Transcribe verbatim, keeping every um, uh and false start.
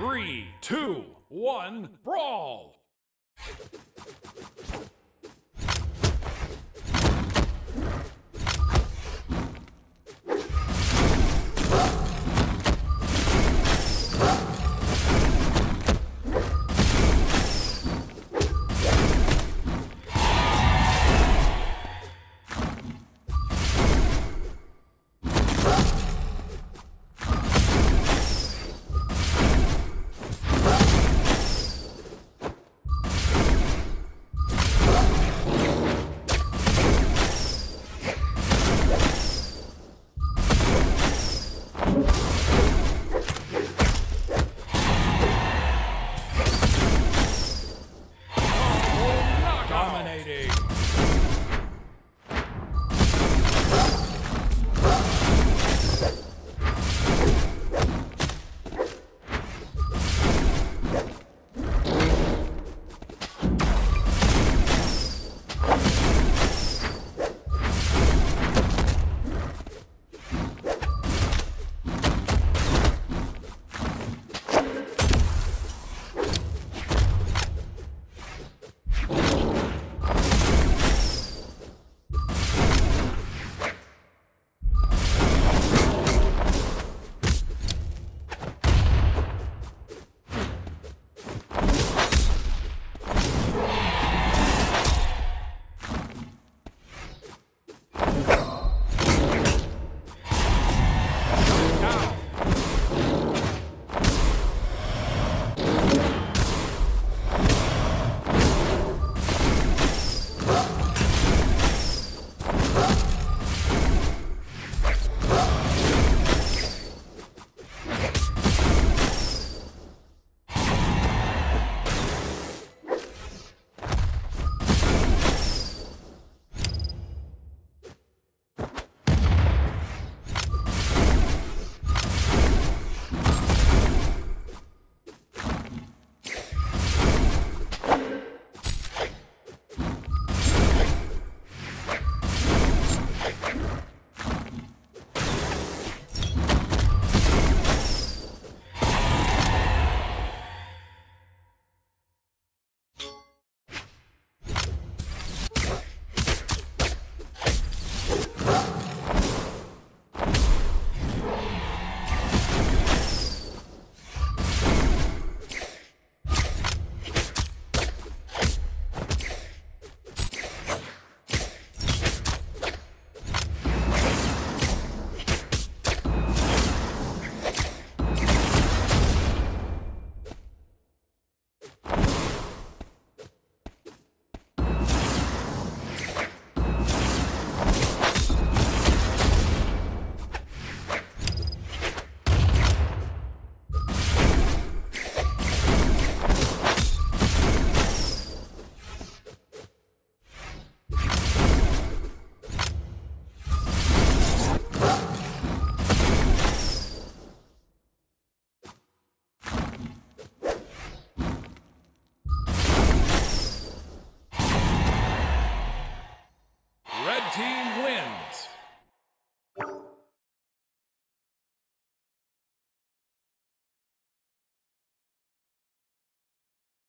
three, two, one, brawl!